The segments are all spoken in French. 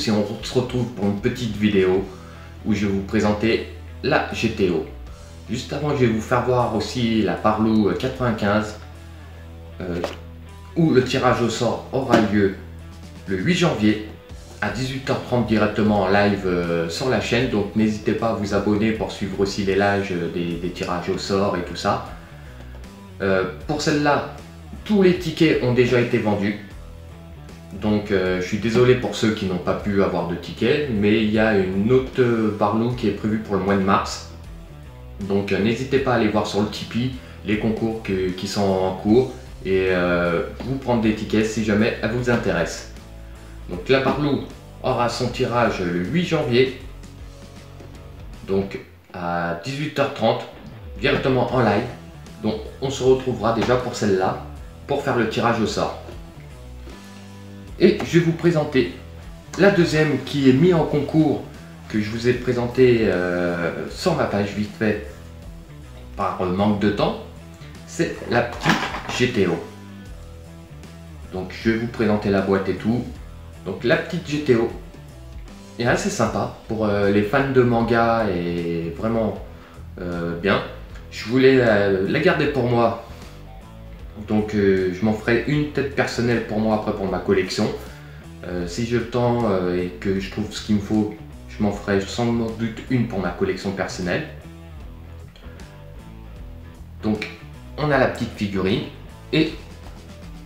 si on se retrouve pour une petite vidéo où je vais vous présenter la GTO. Juste avant, je vais vous faire voir aussi la Barlou 95 où le tirage au sort aura lieu le 8 janvier à 18h30 directement en live sur la chaîne. Donc n'hésitez pas à vous abonner pour suivre aussi les lives des tirages au sort et tout ça. Pour celle-là, tous les tickets ont déjà été vendus. Donc je suis désolé pour ceux qui n'ont pas pu avoir de tickets, mais il y a une autre Barlou qui est prévue pour le mois de mars. Donc n'hésitez pas à aller voir sur le Tipeee les concours qui sont en cours et vous prendre des tickets si jamais elle vous intéresse. Donc la Barlou aura son tirage le 8 janvier, donc à 18h30, directement en live. Donc on se retrouvera déjà pour celle-là, pour faire le tirage au sort. Et je vais vous présenter la deuxième qui est mise en concours, que je vous ai présentée sur ma page vite fait par manque de temps. C'est la petite GTO. Donc je vais vous présenter la boîte et tout. Donc la petite GTO est assez sympa pour les fans de manga et vraiment bien. Je voulais la garder pour moi, donc je m'en ferai une tête personnelle pour moi après pour ma collection. Si j'ai le temps et que je trouve ce qu'il me faut, je m'en ferai sans doute une pour ma collection personnelle. Donc on a la petite figurine et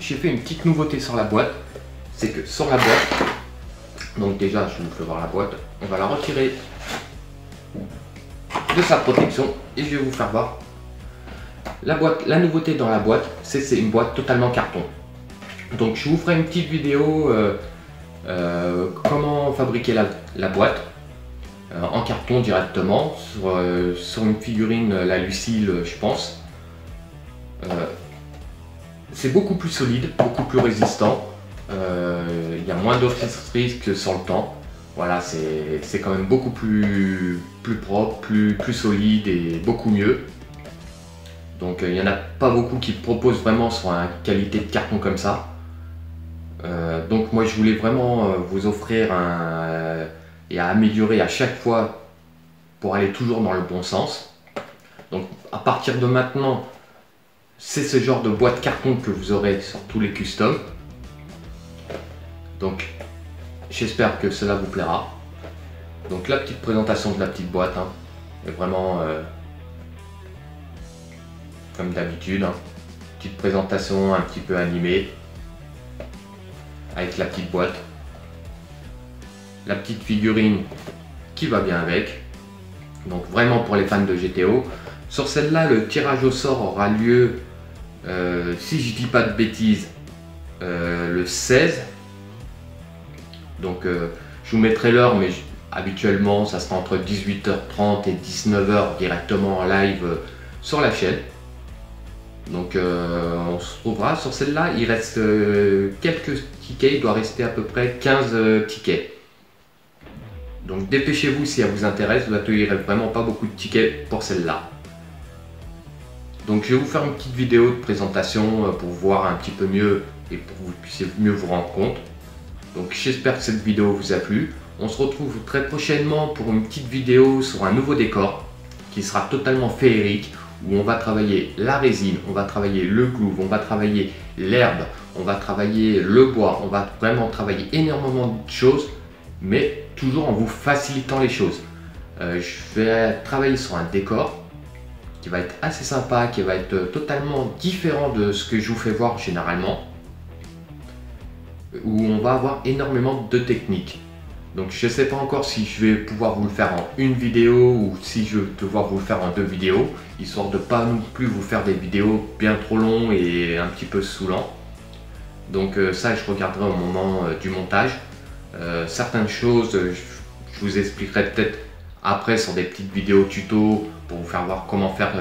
j'ai fait une petite nouveauté sur la boîte. C'est que sur la boîte, donc déjà je vous fais voir la boîte, on va la retirer de sa protection et je vais vous faire voir la boîte. La nouveauté dans la boîte, c'est une boîte totalement carton. Donc je vous ferai une petite vidéo comment fabriquer la boîte en carton directement sur une figurine, la Lucille je pense. C'est beaucoup plus solide, beaucoup plus résistant, il y a moins d'obsessions que sur le temps. Voilà, c'est quand même beaucoup plus propre, plus solide et beaucoup mieux. Donc il n'y en a pas beaucoup qui proposent vraiment sur une qualité de carton comme ça. Donc moi je voulais vraiment vous offrir et à améliorer à chaque fois pour aller toujours dans le bon sens. Donc à partir de maintenant, c'est ce genre de boîte carton que vous aurez sur tous les customs. Donc j'espère que cela vous plaira. Donc la petite présentation de la petite boîte est vraiment comme d'habitude. Petite présentation un petit peu animée avec la petite boîte. La petite figurine qui va bien avec. Donc vraiment pour les fans de GTO. Sur celle-là, le tirage au sort aura lieu, si je dis pas de bêtises, le 16. Donc je vous mettrai l'heure, mais habituellement ça sera entre 18h30 et 19h directement en live sur la chaîne. Donc on se retrouvera sur celle-là. Il reste quelques tickets, il doit rester à peu près 15 tickets. Donc dépêchez-vous si elle vous intéresse, vous n'accueillerez vraiment pas beaucoup de tickets pour celle-là. Donc je vais vous faire une petite vidéo de présentation pour voir un petit peu mieux et pour que vous puissiez mieux vous rendre compte. Donc j'espère que cette vidéo vous a plu. On se retrouve très prochainement pour une petite vidéo sur un nouveau décor qui sera totalement féerique, où on va travailler la résine, on va travailler le glue, on va travailler l'herbe, on va travailler le bois, on va vraiment travailler énormément de choses, mais toujours en vous facilitant les choses. Je vais travailler sur un décor qui va être assez sympa, qui va être totalement différent de ce que je vous fais voir généralement, où on va avoir énormément de techniques. Donc je ne sais pas encore si je vais pouvoir vous le faire en une vidéo ou si je vais devoir vous le faire en deux vidéos, histoire de ne pas non plus vous faire des vidéos bien trop longues et un petit peu saoulant. Donc ça, je regarderai au moment du montage. Certaines choses, je vous expliquerai peut-être après sur des petites vidéos tuto pour vous faire voir comment faire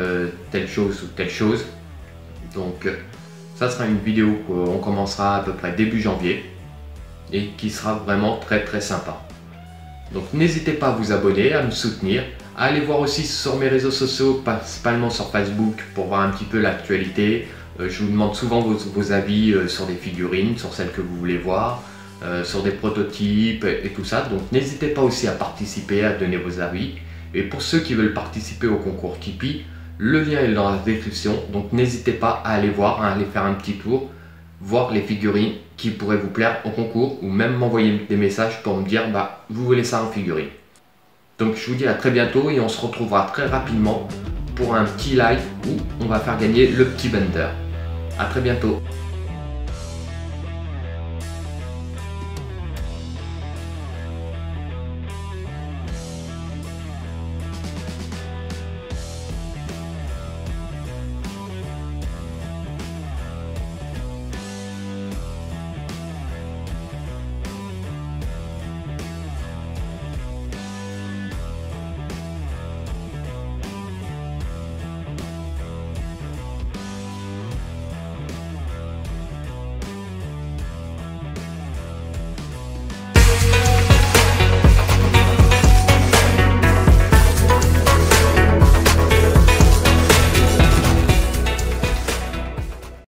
telle chose ou telle chose. Donc ça sera une vidéo qu'on commencera à peu près début janvier et qui sera vraiment très sympa. Donc n'hésitez pas à vous abonner, à me soutenir, à aller voir aussi sur mes réseaux sociaux, principalement sur Facebook pour voir un petit peu l'actualité. Je vous demande souvent vos avis sur des figurines, sur celles que vous voulez voir, sur des prototypes et tout ça. Donc n'hésitez pas aussi à participer, à donner vos avis. Et pour ceux qui veulent participer au concours Tipeee, le lien est dans la description. Donc n'hésitez pas à aller voir, à aller faire un petit tour, voir les figurines qui pourraient vous plaire au concours, ou même m'envoyer des messages pour me dire bah vous voulez ça en figurine. Donc je vous dis à très bientôt et on se retrouvera très rapidement pour un petit live où on va faire gagner le petit Bender. A très bientôt.